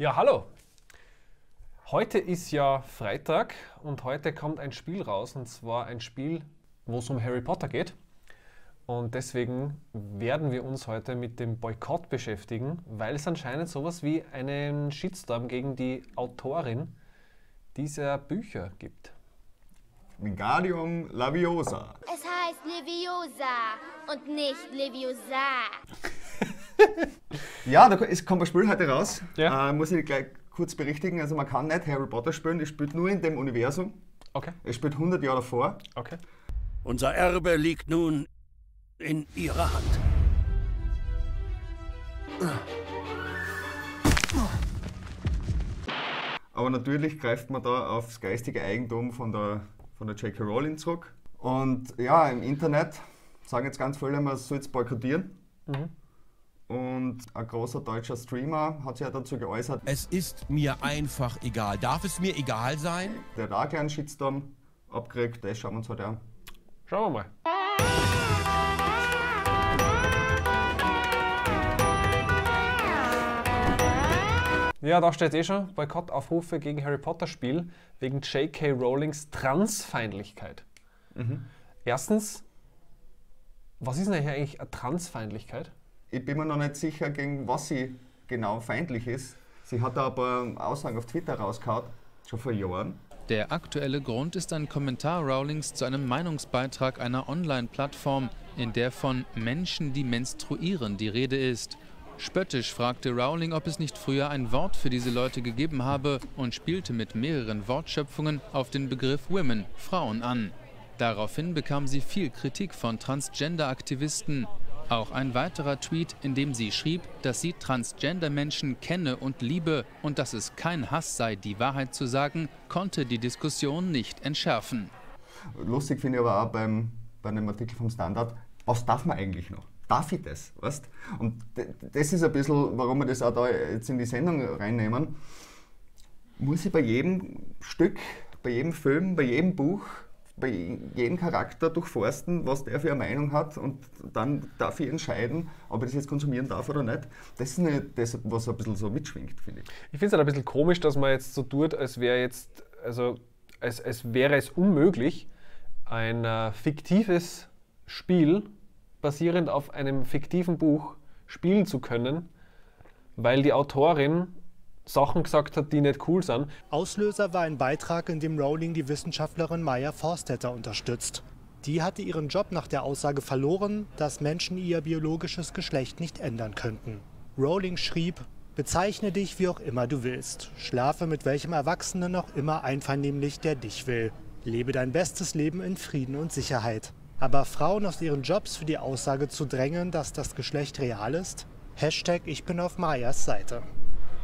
Ja, hallo! Heute ist ja Freitag und heute kommt ein Spiel raus, und zwar ein Spiel, wo es um Harry Potter geht. Und deswegen werden wir uns heute mit dem Boykott beschäftigen, weil es anscheinend sowas wie einen Shitstorm gegen die Autorin dieser Bücher gibt. Wingardium Leviosa. Es heißt Leviosa und nicht Leviosa. Ja, da kommt ein Spiel heute raus. Ja. Muss ich gleich kurz berichtigen. Also man kann nicht Harry Potter spielen, es spielt nur in dem Universum. Okay. Es spielt 100 Jahre davor. Okay. Unser Erbe liegt nun in ihrer Hand. Aber natürlich greift man da aufs geistige Eigentum von der J.K. Rowling zurück. Und ja, im Internet sagen jetzt ganz viele, man soll es boykottieren. Mhm. Und ein großer deutscher Streamer hat sich ja dazu geäußert. Es ist mir einfach egal. Darf es mir egal sein? Der hat auch einen kleinen Shitstorm abgekriegt. Das schauen wir uns heute an. Schauen wir mal. Ja, da steht eh schon, Boykottaufrufe gegen Harry Potter Spiel wegen J.K. Rowlings Transfeindlichkeit. Mhm. Erstens, was ist denn hier eigentlich eine Transfeindlichkeit? Ich bin mir noch nicht sicher, gegen was sie genau feindlich ist. Sie hat aber Aussagen auf Twitter rausgehauen, schon vor Jahren. Der aktuelle Grund ist ein Kommentar Rowlings zu einem Meinungsbeitrag einer Online-Plattform, in der von Menschen, die menstruieren, die Rede ist. Spöttisch fragte Rowling, ob es nicht früher ein Wort für diese Leute gegeben habe, und spielte mit mehreren Wortschöpfungen auf den Begriff Women, Frauen, an. Daraufhin bekam sie viel Kritik von Transgender-Aktivisten. Auch ein weiterer Tweet, in dem sie schrieb, dass sie Transgender-Menschen kenne und liebe und dass es kein Hass sei, die Wahrheit zu sagen, konnte die Diskussion nicht entschärfen. Lustig finde ich aber auch bei einem Artikel vom Standard, was darf man eigentlich noch? Darf ich das? Weißt? Und das ist ein bisschen, warum wir das auch da jetzt in die Sendung reinnehmen. Muss ich bei jedem Stück, bei jedem Film, bei jedem Buch, bei jedem Charakter durchforsten, was der für eine Meinung hat, und dann darf ich entscheiden, ob ich das jetzt konsumieren darf oder nicht. Das ist nicht das, was ein bisschen so mitschwingt, finde ich. Ich finde es halt ein bisschen komisch, dass man jetzt so tut, als wäre jetzt, also als wäre es unmöglich, ein fiktives Spiel basierend auf einem fiktiven Buch spielen zu können, weil die Autorin Sachen gesagt hat, die nicht cool sind. Auslöser war ein Beitrag, in dem Rowling die Wissenschaftlerin Maya Forstetter unterstützt. Die hatte ihren Job nach der Aussage verloren, dass Menschen ihr biologisches Geschlecht nicht ändern könnten. Rowling schrieb: Bezeichne dich, wie auch immer du willst. Schlafe mit welchem Erwachsenen auch immer einvernehmlich, der dich will. Lebe dein bestes Leben in Frieden und Sicherheit. Aber Frauen aus ihren Jobs für die Aussage zu drängen, dass das Geschlecht real ist? Hashtag Ich bin auf Mayas Seite.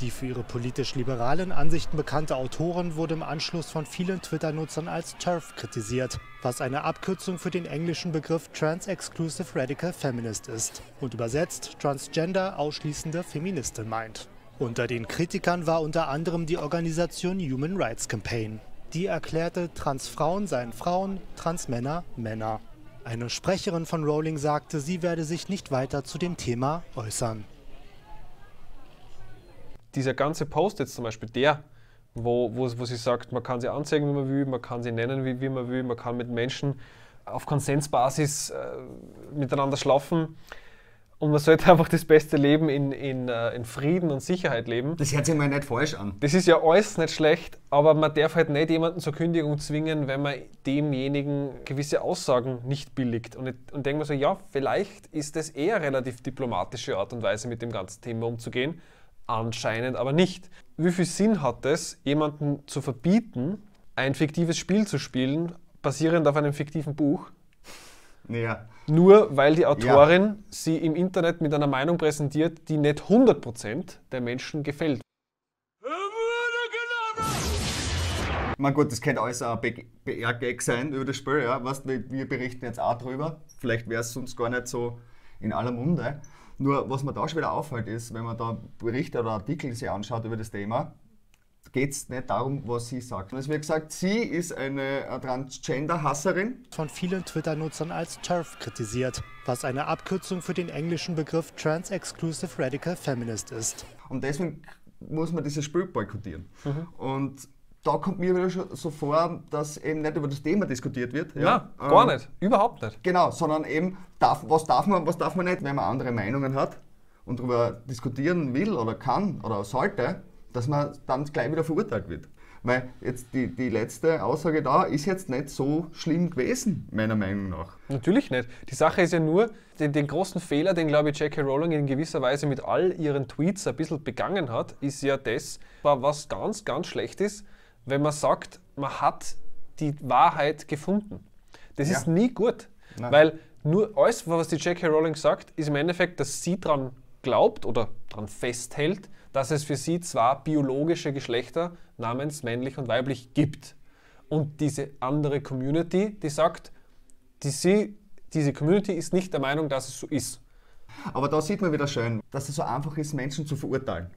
Die für ihre politisch-liberalen Ansichten bekannte Autorin wurde im Anschluss von vielen Twitter-Nutzern als TERF kritisiert, was eine Abkürzung für den englischen Begriff Trans-Exclusive Radical Feminist ist und übersetzt Transgender-ausschließende Feministin meint. Unter den Kritikern war unter anderem die Organisation Human Rights Campaign. Die erklärte, Transfrauen seien Frauen, Transmänner Männer. Eine Sprecherin von Rowling sagte, sie werde sich nicht weiter zu dem Thema äußern. Dieser ganze Post jetzt zum Beispiel, der, wo sie sagt, man kann sie anzeigen, wie man will, man kann sie nennen, wie man will, man kann mit Menschen auf Konsensbasis miteinander schlafen und man sollte einfach das beste Leben in Frieden und Sicherheit leben. Das hört sich mal nicht falsch an. Das ist ja alles nicht schlecht, aber man darf halt nicht jemanden zur Kündigung zwingen, wenn man demjenigen gewisse Aussagen nicht billigt. Und denkt man so, ja, vielleicht ist das eher eine relativ diplomatische Art und Weise, mit dem ganzen Thema umzugehen. Anscheinend aber nicht. Wie viel Sinn hat es, jemanden zu verbieten, ein fiktives Spiel zu spielen, basierend auf einem fiktiven Buch? Ja. Nur weil die Autorin sie im Internet mit einer Meinung präsentiert, die nicht 100% der Menschen gefällt. Na gut, das könnte alles ein BR-Gag sein über das Spiel. Ja. Weißt, wir berichten jetzt auch drüber. Vielleicht wäre es sonst gar nicht so in aller Munde. Nur, was mir da schon wieder auffällt, ist, wenn man da Berichte oder Artikel sich anschaut über das Thema, geht es nicht darum, was sie sagt. Es wird gesagt, sie ist eine Transgender-Hasserin. Von vielen Twitter-Nutzern als TERF kritisiert, was eine Abkürzung für den englischen Begriff Trans-Exclusive Radical Feminist ist. Und deswegen muss man dieses Spiel boykottieren. Und da kommt mir wieder schon so vor, dass eben nicht über das Thema diskutiert wird. Ja, nein, gar nicht, überhaupt nicht. Genau, sondern eben, was darf man nicht, wenn man andere Meinungen hat und darüber diskutieren will oder kann oder sollte, dass man dann gleich wieder verurteilt wird. Weil jetzt die letzte Aussage da ist jetzt nicht so schlimm gewesen, meiner Meinung nach. Natürlich nicht. Die Sache ist ja nur, den großen Fehler, den, glaube ich, J.K. Rowling in gewisser Weise mit all ihren Tweets ein bisschen begangen hat, ist ja das, was ganz, ganz schlecht ist, wenn man sagt, man hat die Wahrheit gefunden. Das ist nie gut. Nein. Weil nur alles, was die J.K. Rowling sagt, ist im Endeffekt, dass sie daran glaubt oder daran festhält, dass es für sie zwar biologische Geschlechter namens männlich und weiblich gibt. Und diese andere Community, die sagt, diese Community ist nicht der Meinung, dass es so ist. Aber da sieht man wieder schön, dass es so einfach ist, Menschen zu verurteilen.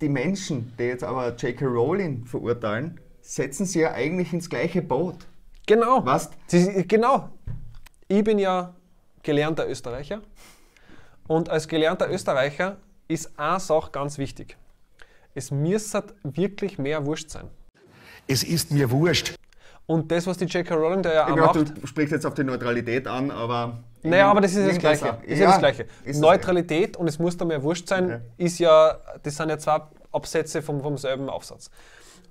Die Menschen, die jetzt aber J.K. Rowling verurteilen, setzen sie ja eigentlich ins gleiche Boot. Genau. Was? Genau. Ich bin ja gelernter Österreicher. Und als gelernter Österreicher ist eine Sache ganz wichtig. Es müsste wirklich mehr wurscht sein. Es ist mir wurscht. Und das, was die J.K. Rowling da ja auch macht... Du sprichst jetzt auf die Neutralität an, aber... Naja, aber das ist ja das Gleiche. Ist ja das Gleiche. Neutralität und es muss da mehr wurscht sein, ist ja, das sind ja zwei Absätze vom selben Aufsatz.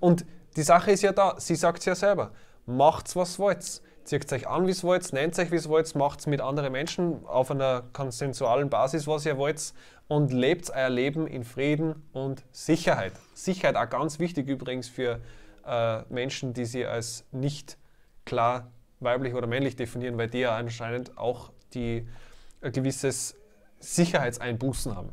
Und die Sache ist ja da, sie sagt es ja selber, macht's was wollt's. Zieht euch an, wie es wollt, nennt euch, wie es wollt, macht es mit anderen Menschen auf einer konsensualen Basis, was ihr wollt, und lebt euer Leben in Frieden und Sicherheit. Sicherheit auch ganz wichtig übrigens für Menschen, die sie als nicht klar weiblich oder männlich definieren, weil die ja anscheinend auch ein gewisses Sicherheitseinbußen haben.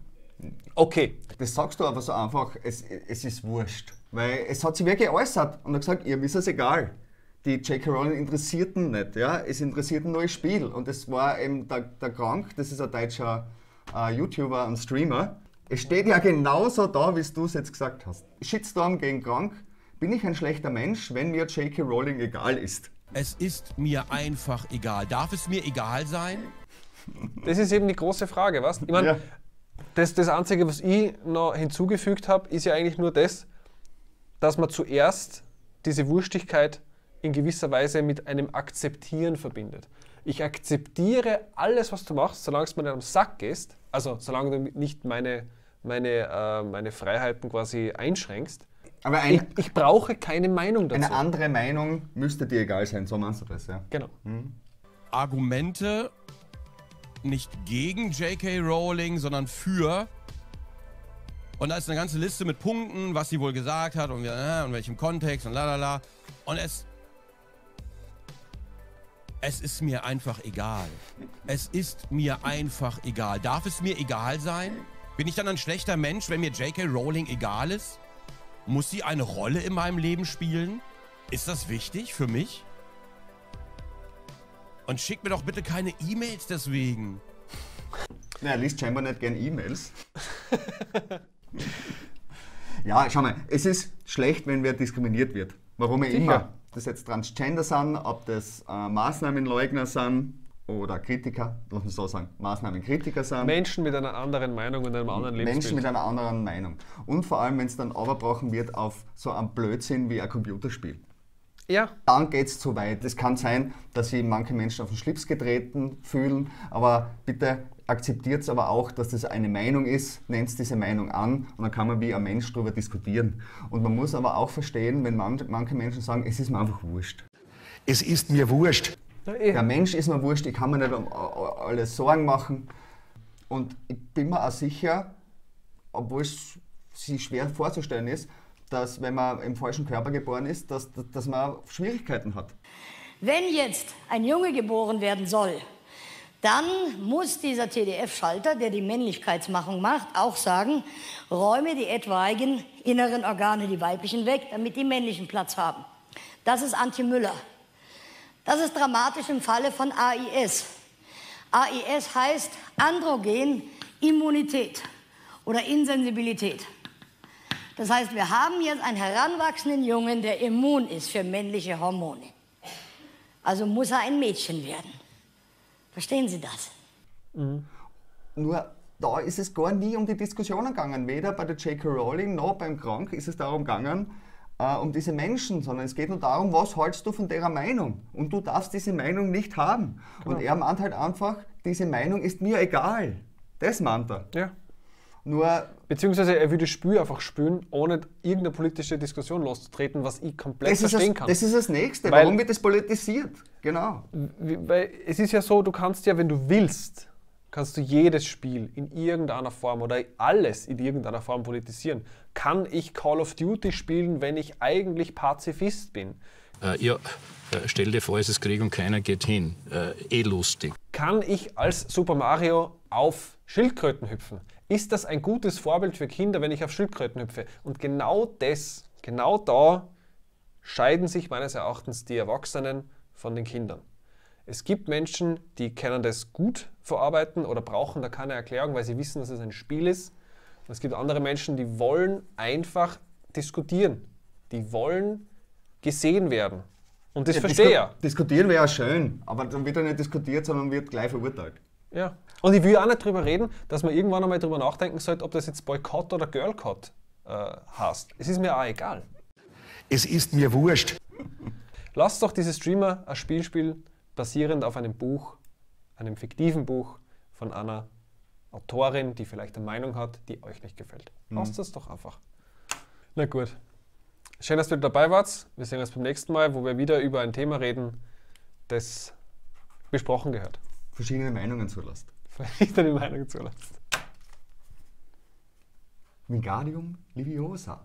Okay. Das sagst du aber so einfach, es ist wurscht. Weil es hat sich wirklich geäußert und hat gesagt, ihr wisst es egal. Die J.K. Rowling interessierten nicht, ja? Es interessierten nur das Spiel. Und das war eben der Gronkh, das ist ein deutscher YouTuber und Streamer. Es steht ja genauso da, wie du es jetzt gesagt hast. Shitstorm gegen Gronkh. Bin ich ein schlechter Mensch, wenn mir J.K. Rowling egal ist? Es ist mir einfach egal. Darf es mir egal sein? Das ist eben die große Frage, was? Ich meine, das Einzige, was ich noch hinzugefügt habe, ist ja eigentlich nur das, dass man zuerst diese Wurstigkeit in gewisser Weise mit einem Akzeptieren verbindet. Ich akzeptiere alles, was du machst, solange es mir nicht am Sack gehst, also solange du nicht meine Freiheiten quasi einschränkst. Aber ich brauche keine Meinung dazu. Eine andere Meinung müsste dir egal sein, so meinst du das, ja? Genau. Argumente nicht gegen J.K. Rowling, sondern für. Und da ist eine ganze Liste mit Punkten, was sie wohl gesagt hat und in welchem Kontext und lalala. Und es ist mir einfach egal. Es ist mir einfach egal. Darf es mir egal sein? Bin ich dann ein schlechter Mensch, wenn mir J.K. Rowling egal ist? Muss sie eine Rolle in meinem Leben spielen? Ist das wichtig für mich? Und schick mir doch bitte keine E-Mails deswegen. Naja, liest scheinbar nicht gern E-Mails. Ja, schau mal, es ist schlecht, wenn wer diskriminiert wird. Warum immer. Ob das jetzt Transgender sind, ob das Maßnahmenleugner sind oder Kritiker, lass mich so sagen, Maßnahmenkritiker sind. Menschen mit einer anderen Meinung und einem anderen Lebensbild. Menschen mit einer anderen Meinung. Und vor allem, wenn es dann überbrochen wird auf so einen Blödsinn wie ein Computerspiel. Ja. Dann geht es zu weit. Es kann sein, dass sich manche Menschen auf den Schlips getreten fühlen, aber bitte akzeptiert es aber auch, dass das eine Meinung ist, nennt diese Meinung an und dann kann man wie ein Mensch darüber diskutieren. Und man muss aber auch verstehen, wenn manche Menschen sagen, es ist mir einfach wurscht. Es ist mir wurscht. Der Mensch ist mir wurscht, ich kann mir nicht um alles Sorgen machen. Und ich bin mir auch sicher, obwohl es sich schwer vorzustellen ist, dass wenn man im falschen Körper geboren ist, dass man Schwierigkeiten hat. Wenn jetzt ein Junge geboren werden soll, dann muss dieser TDF-Schalter, der die Männlichkeitsmachung macht, auch sagen, räume die etwaigen inneren Organe, die weiblichen, weg, damit die männlichen Platz haben. Das ist Anti Müller. Das ist dramatisch im Falle von AIS. AIS heißt Androgenimmunität oder Insensibilität. Das heißt, wir haben jetzt einen heranwachsenden Jungen, der immun ist für männliche Hormone. Also muss er ein Mädchen werden. Verstehen Sie das? Nur da ist es gar nie um die Diskussionen gegangen. Weder bei der J.K. Rowling noch beim Gronkh ist es darum gegangen, um diese Menschen, sondern es geht nur darum, was hältst du von derer Meinung? Und du darfst diese Meinung nicht haben. Genau. Und er meint halt einfach, diese Meinung ist mir egal. Das meint er. Ja. Nur beziehungsweise er würde Spür einfach spüren, ohne irgendeine politische Diskussion loszutreten, was ich komplett verstehen kann. Das ist das Nächste. Warum wird das politisiert? Genau. Weil es ist ja so, du kannst ja, wenn du willst, kannst du jedes Spiel in irgendeiner Form oder alles in irgendeiner Form politisieren. Kann ich Call of Duty spielen, wenn ich eigentlich Pazifist bin? Ja, stell dir vor, es ist Krieg und keiner geht hin. Lustig. Kann ich als Super Mario auf Schildkröten hüpfen? Ist das ein gutes Vorbild für Kinder, wenn ich auf Schildkröten hüpfe? Und genau da scheiden sich meines Erachtens die Erwachsenen von den Kindern. Es gibt Menschen, die können das gut verarbeiten oder brauchen da keine Erklärung, weil sie wissen, dass es ein Spiel ist. Und es gibt andere Menschen, die wollen einfach diskutieren. Die wollen gesehen werden. Und das ja, verstehe ich. Diskutieren wäre ja schön, aber dann wird ja nicht diskutiert, sondern wird gleich verurteilt. Ja. Und ich will auch nicht darüber reden, dass man irgendwann einmal darüber nachdenken sollte, ob das jetzt Boykott oder Girlcott heißt. Es ist mir auch egal. Es ist mir wurscht. Lasst doch diese Streamer ein Spiel spielen, basierend auf einem Buch, einem fiktiven Buch von einer Autorin, die vielleicht eine Meinung hat, die euch nicht gefällt. Lasst das doch einfach. Na gut. Schön, dass du dabei warst. Wir sehen uns beim nächsten Mal, wo wir wieder über ein Thema reden, das besprochen gehört. Verschiedene Meinungen zulässt. Wingardium Leviosa.